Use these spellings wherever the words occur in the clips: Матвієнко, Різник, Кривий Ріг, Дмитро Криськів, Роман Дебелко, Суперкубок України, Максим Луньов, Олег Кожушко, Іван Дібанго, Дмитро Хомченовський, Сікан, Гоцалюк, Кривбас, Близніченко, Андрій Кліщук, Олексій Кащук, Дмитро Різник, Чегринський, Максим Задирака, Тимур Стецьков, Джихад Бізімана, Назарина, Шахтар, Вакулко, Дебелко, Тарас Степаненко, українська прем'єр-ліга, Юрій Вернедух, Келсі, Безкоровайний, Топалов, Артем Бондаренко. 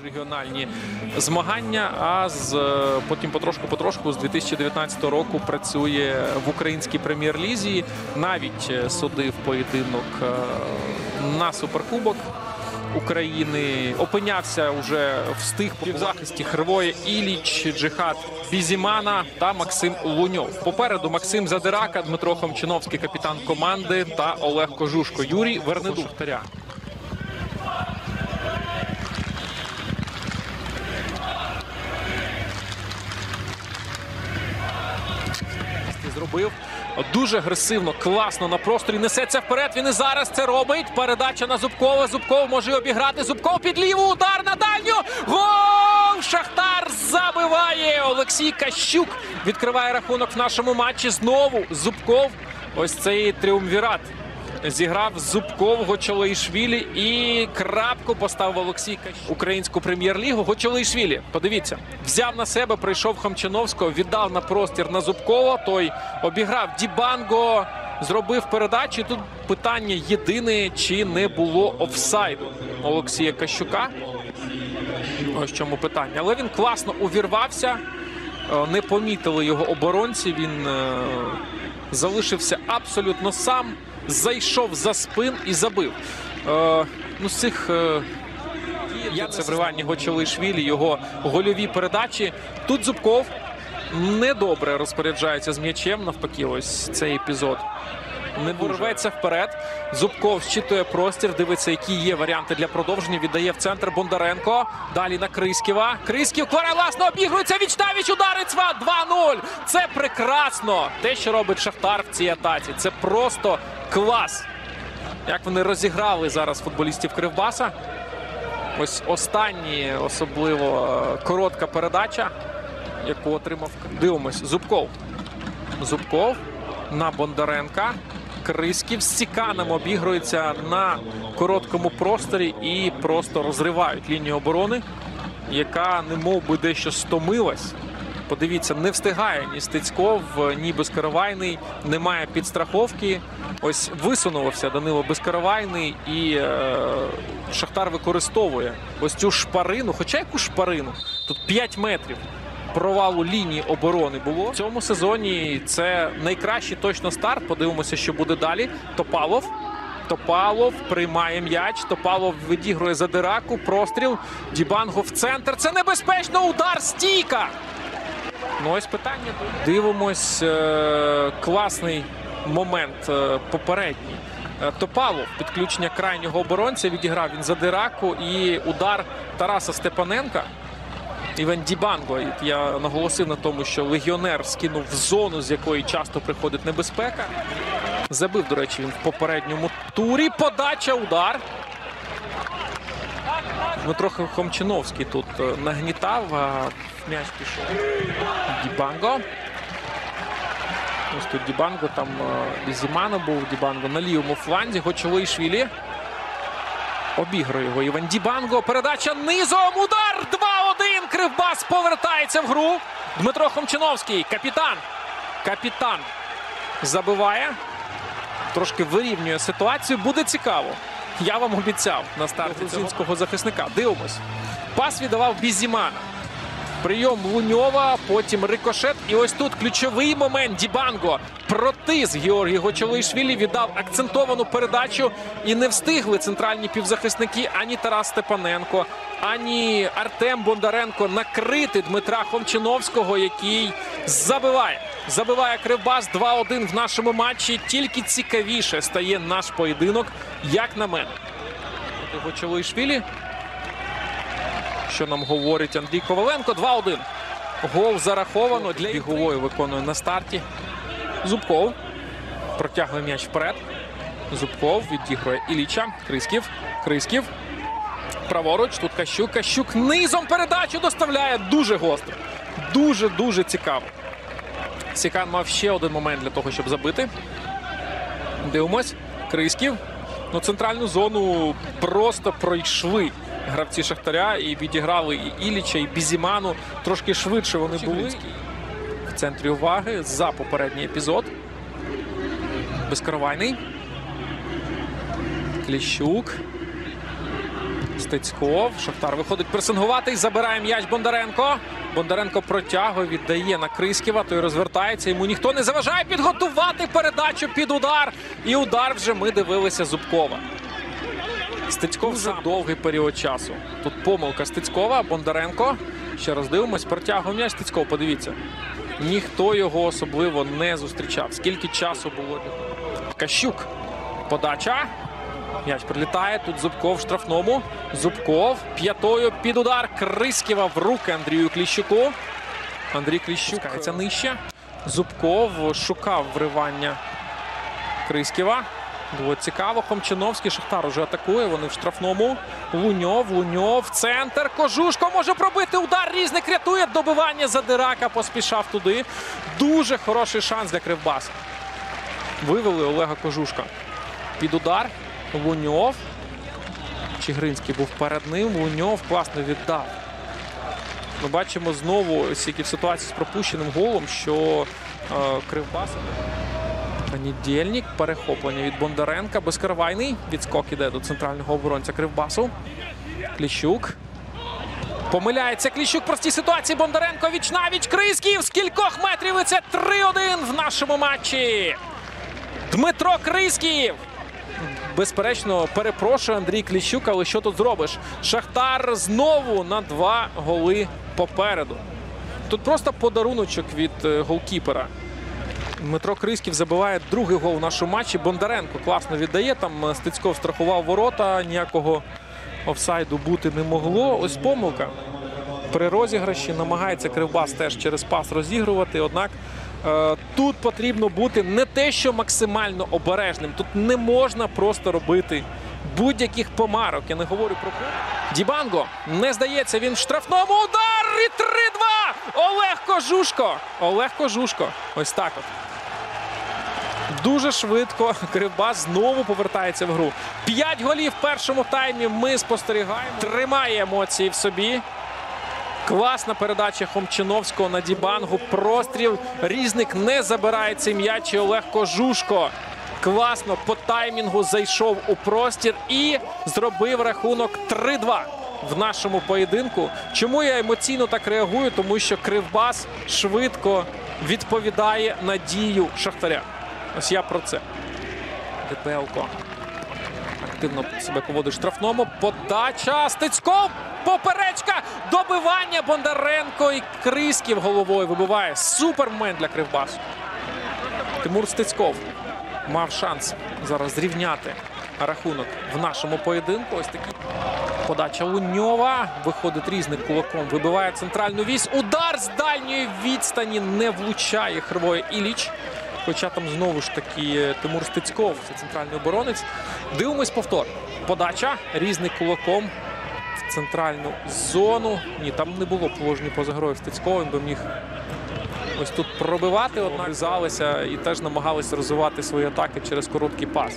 Міжрегіональні змагання, а потім потрошку-потрошку з 2019 року працює в українській прем'єр-лізі. Навіть судив поєдинок на Суперкубок України. Опинявся вже в захисті Хрвоє Іліч, Джихад Бізімана та Максим Луньов. Попереду Максим Задирака, Дмитро Хомченовський, капітан команди, та Олег Кожушко, Юрій Вернедух. Зробив дуже агресивно, класно на просторі, несеться вперед, він і зараз це робить. Передача на Зубкова, Зубков може обіграти, Зубков під ліву, удар на дальню, гол! Шахтар забиває! Олексій Кащук відкриває рахунок в нашому матчі. Знову Зубков, ось цей тріумвірат зіграв Зубков, Гоцалюк і крапку поставив Олексій Кащук. Українську прем'єр-лігу. Гоцалюк, подивіться, взяв на себе, прийшов Хомченовського, віддав на простір на Зубкова, той обіграв Дібангу, зробив передачу. Тут питання єдине, чи не було офсайду Олексія Кащука. Ось чому питання. Але він класно увірвався, не помітили його оборонці, він залишився абсолютно сам. Зайшов за спин і забив. З цих це вривання Гоцалюк, його гольові передачі. Тут Зубков недобре розпоряджається з м'ячем, навпаки, ось цей епізод. Не вирветься вперед. Зубков щитує простір, дивиться, які є варіанти для продовження. Віддає в центр Бондаренко. Далі на Криськіва. Криськів класно обігрується. Віч-навіч, ударить Сват. 2-0. Це прекрасно. Те, що робить Шахтар в цій атаці. Це просто клас. Як вони розіграли зараз футболістів Кривбаса. Ось остання, особливо коротка передача, яку отримав. Дивимось. Зубков. Зубков на Бондаренка. Криськів з Сіканом обігрується на короткому просторі і просто розривають лінію оборони, яка немовби дещо стомилась. Подивіться, не встигає ні Стецьков, ні Безкоровайний, немає підстраховки. Ось висунувався Данило Безкоровайний і Шахтар використовує ось цю шпарину, хоча яку шпарину, тут 5 метрів. Провалу лінії оборони було. В цьому сезоні це найкращий точно старт. Подивимося, що буде далі. Топалов. Топалов приймає м'яч. Топалов відігрує Задираку. Простріл. Дібангу в центр. Це небезпечно. Удар. Стійка. Ну ось питання. Дивимось. Класний момент попередній. Топалов, підключення крайнього оборонця. Відіграв він Задираку. І удар Тараса Степаненка. Іван Дібанго, я наголосив на тому, що легіонер скинув в зону, з якої часто приходить небезпека. Забив, до речі, він в попередньому турі. Подача, удар. Дмитро Хомченовський тут нагнітав, а м'яч пішов. Дібанго. Ось тут Дібанго, там Бізімана був. Дібанго на лівому фланзі. Гоцалюк. Обігрує його Іван Дібанго. Передача низом. Удар. 2-1. Кривбас повертається в гру. Дмитро Хомченовський. Капітан. Капітан забиває. Трошки вирівнює ситуацію. Буде цікаво. Я вам обіцяв на старті грузинського захисника. Дивимось. Пас віддавав Бізімана. Прийом Луньова, потім рикошет. І ось тут ключовий момент. Дібанго протис. Георгій Гочолашвілі віддав акцентовану передачу. І не встигли центральні півзахисники ані Тарас Степаненко, ані Артем Бондаренко накрити Дмитра Хомченовського, який забиває. Забиває Кривбас. 2-1 в нашому матчі. Тільки цікавіше стає наш поєдинок, як на мене. Гочолашвілі. Що нам говорить Андрій Коваленко. 2-1. Гол зараховано. Для Бігової виконує на старті. Зубков. Протягує м'яч вперед. Зубков відігрує Іліча. Криськів. Криськів. Праворуч. Тут Кащук. Кащук низом передачу доставляє. Дуже гостро. Дуже цікаво. Сікан мав ще один момент для того, щоб забити. Дивимось. Криськів. Центральну зону просто пройшли гравці Шахтаря і відіграли і Іліча, і Бізіману. Трошки швидше вони були в центрі уваги за попередній епізод. Безкоровайний. Кліщук. Стецьков. Шахтар виходить пресингувати і забирає м'яч Бондаренко. Бондаренко протягує, віддає на Криськіва, той розвертається. Йому ніхто не заважає підготувати передачу під удар. І удар вже ми дивилися Зубкова. Стецьков за довгий період часу. Тут помилка Стецькова, Бондаренко. Ще раз дивимось, протягує м'яч Стецьков, подивіться. Ніхто його особливо не зустрічав. Скільки часу було для того. Кащук. Подача. М'яч прилітає. Тут Зубков в штрафному. Зубков п'ятою під удар Криськіва в руки Андрію Кліщуку. Андрій Кліщук спускається нижче. Зубков шукав вривання Криськіва. Було цікаво. Хомченовський, Шахтар уже атакує. Вони в штрафному. Луньов, центр. Кожушко може пробити удар. Різник рятує добивання. Задирака поспішав туди. Дуже хороший шанс для Кривбаса. Вивели Олега Кожушка. Під удар. Луньов. Чегринський був перед ним. Луньов класно віддав. Ми бачимо знову в ситуації з пропущеним голом, що Кривбас. Недільник. Перехоплення від Бондаренка. Безкоровайний. Відскок іде до центрального оборонця Кривбасу. Кліщук. Помиляється Кліщук. Простій ситуації. Бондаренко віч-навіч. Криськів з кількох метрів. І це 3-1 в нашому матчі. Дмитро Криськів. Безперечно, перепрошую Андрій Кліщук, але що тут зробиш? Шахтар знову на 2 голи попереду. Тут просто подаруночок від голкіпера. Дмитро Криськів забиває другий гол в нашому матчі. Бондаренко класно віддає. Там Стецьков страхував ворота. Ніякого офсайду бути не могло. Ось помилка. При розіграші намагається Кривбас теж через пас розігрувати. Однак тут потрібно бути не те, що максимально обережним. Тут не можна просто робити будь-яких помарок. Я не говорю про Дібангу. Не здається, він в штрафному. Удар! І 3-2! Олег Кожушко. Ось так от. Дуже швидко Кривбас знову повертається в гру. 5 голів в першому таймі ми спостерігаємо. Тримає емоції в собі. Класна передача Хомченовського на Дібангу. Простріл. Різник не забирає цей м'яч. Олег Кожушко класно по таймінгу зайшов у простір і зробив рахунок 3-2 в нашому поєдинку. Чому я емоційно так реагую? Тому що Кривбас швидко відповідає на дію Шахтаря. Ось я про це. Дебелко активно себе поводить штрафному. Подача. Стецьков. Поперечка. Добивання. Бондаренко і Криськів головою вибиває. Супермен для Кривбасу. Тимур Стецьков мав шанс зараз зрівняти рахунок в нашому поєдинку. Ось такі. Подача Луньова. Виходить Різник кулаком. Вибиває центральну вісь. Удар з дальньої відстані не влучає Хрвоє Іліч. Хоча там знову ж таки Тимур Стецьков, це центральний оборонець. Дивимось повтор. Подача. Різник кулаком в центральну зону. Ні, там не було положення поза грою Стецькова. Він би міг ось тут пробивати. Обрізалися і теж намагалися розвивати свої атаки через короткий пас.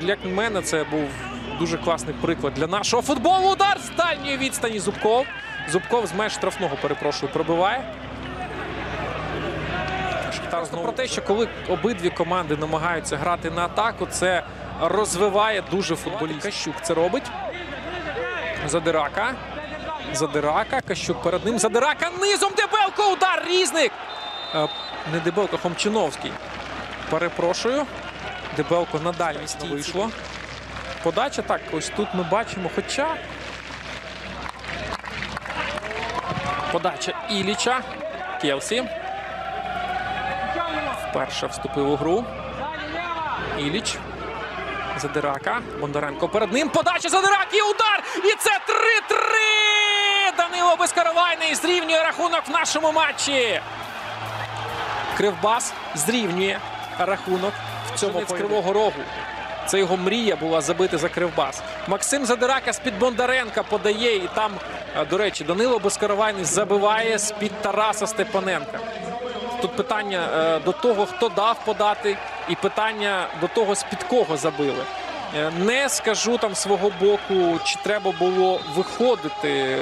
Для мене це був дуже класний приклад для нашого футболу. Удар з дальньої відстані. Зубков. Зубков з меж штрафного, перепрошую, пробиває. Шахтар знову про те, що коли обидві команди намагаються грати на атаку, це розвиває дуже футболістів. Кащук це робить. Задирака. Кащук перед ним. Задирака низом. Дебелко. Удар. Різник. Не Дебелко, Хомченовський. Перепрошую. Дебелко на дальній стійці вийшло. Подача. Так, ось тут ми бачимо. Хоча... Подача Іліча. Келсі. Перша вступив у гру. Іліч. Задирака. Бондаренко перед ним. Подача Задираки. Удар! І це 3-3! Данило Безкоровайний зрівнює рахунок в нашому матчі. Кривбас зрівнює рахунок в цьому поєдинку. Кривого Рогу. Це його мрія була забити за Кривбас. Максим Задирака з-під Бондаренка подає. І там, до речі, Данило Безкоровайний забиває з-під Тараса Степаненка. Тут питання до того, хто дав подати, і питання до того, з-під кого забили. Не скажу там свого боку, чи треба було виходити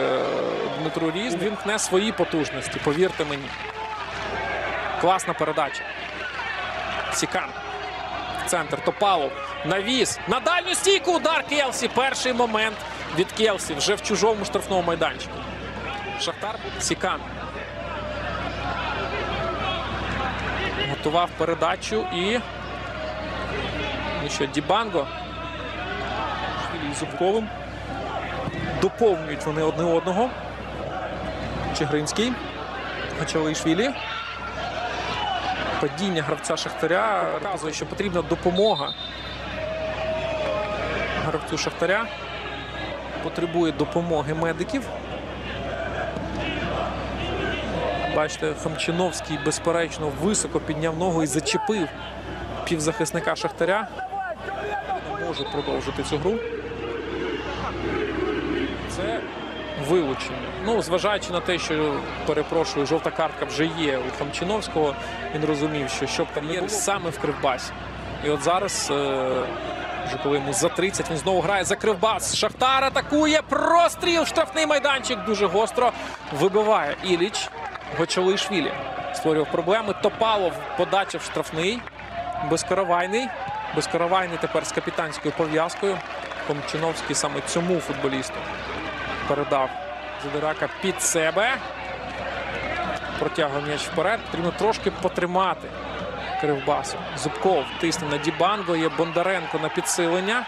Дмитру Різнику. Він вимкне свої потужності, повірте мені. Класна передача. Сікан. Центр. Топалов. Навіс. На дальню стійку. Удар Келсі. Перший момент від Келсі вже в чужому штрафному майданчику. Шахтар, Сікан. Готував передачу і... Ну що, Дібангу. Зубковим. Доповнюють вони одне одного. Чегринський. Мачолейшвілі. Падіння гравця Шахтаря показує, що потрібна допомога. Гравцю Шахтаря потребує допомоги медиків. Бачите, Хомченовський безперечно високо підняв ногу і зачепив півзахисника Шахтаря. Не може продовжити цю гру. Це вилучення. Ну, зважаючи на те, що, перепрошую, жовта картка вже є у Хомченовського, він розумів, що прем'єр саме в Кривбасі. І от зараз, вже коли йому за 30, він знову грає за Кривбас. Шахтар атакує, простріл, штрафний майданчик, дуже гостро вибиває Іліч. Гочолашвілі створював проблеми. Топалов подача в штрафний. Безкоровайний. Безкоровайний тепер з капітанською пов'язкою. Хомченовський саме цьому футболісту передав Задирака під себе. Протягує м'яч вперед. Потрібно трошки потримати Кривбасу. Зубков тисне на Дібанго. Є Бондаренко на підсилення.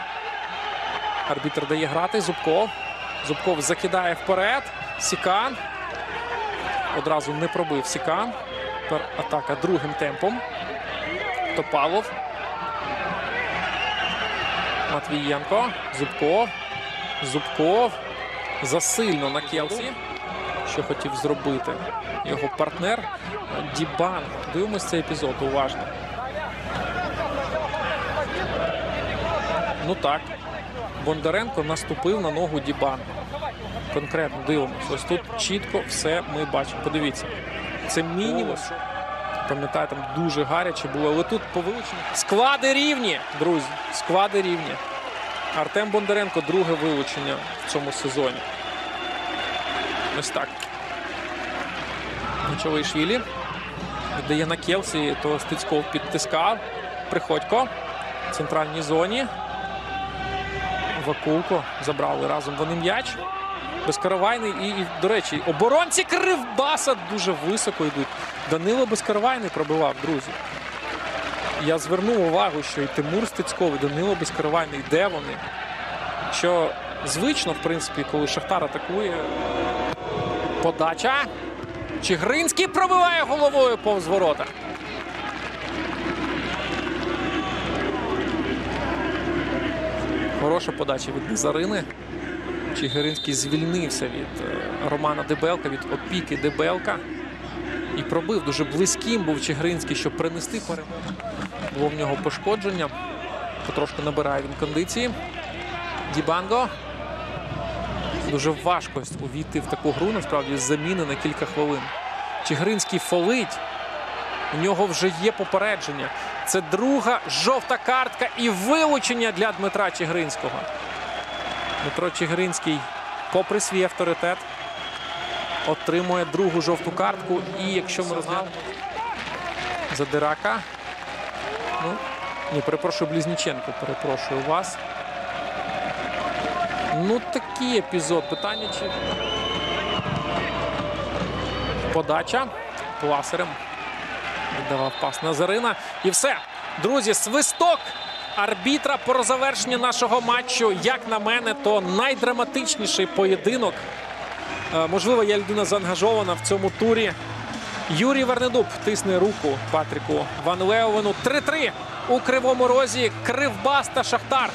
Арбітр дає грати. Зубков. Зубков закидає вперед. Сікан. Одразу не пробив Сікан. Тепер атака другим темпом. Топалов. Матвієнко. Зубков. Зубков. Засильно на Келсі. Що хотів зробити його партнер Дібан. Дивимось цей епізод уважно. Ну так. Бондаренко наступив на ногу Дібана. Конкретно дивимося. Ось тут чітко все ми бачимо. Подивіться. Це мінімум. Пам'ятаю, там дуже гаряче було. Але тут по вилученню. Склади рівні, друзі. Склади рівні. Артем Бондаренко – друге вилучення в цьому сезоні. Ось так. Мачолейшвілі віддає на Келсі, то Стецьков підтискав. Приходько в центральній зоні. Вакулко забрали разом вони м'яч. Безкоровайний і, до речі, оборонці Кривбаса дуже високо йдуть. Данило Безкоровайний пробивав, друзі. Я звернув увагу, що і Тимур Стецьков, і Данило Безкоровайний, де вони? Що звично, в принципі, коли Шахтар атакує. Подача. Чегринський пробиває головою повз ворота. Хороша подача від Назарини. Чегринський звільнився від Романа Дебелка, від опіки Дебелка. І пробив. Дуже близьким був Чегринський, щоб принести перемогу. Було в нього пошкодження. Потрошку набирає він кондиції. Дібанго. Дуже важко увійти в таку гру, насправді, з заміни на кілька хвилин. Чегринський фолить. У нього вже є попередження. Це друга жовта картка і вилучення для Дмитра Чегринського. Дмитро Чегринський, попри свій авторитет, отримує другу жовту картку. І якщо ми розглянемо Задирака, ну, ні, перепрошую, Близніченко, перепрошую вас. Ну, такий епізод. Питання, чи... Подача пласерем. Віддавав пас Назарина. І все. Друзі, свисток арбітра про завершення нашого матчу. Як на мене, то найдраматичніший поєдинок. Можливо, я людина заангажована в цьому турі. Юрій Вернедух тисне руку Патріку Ван Леовену. 3-3 у Кривому Розі. Кривбас та Шахтар.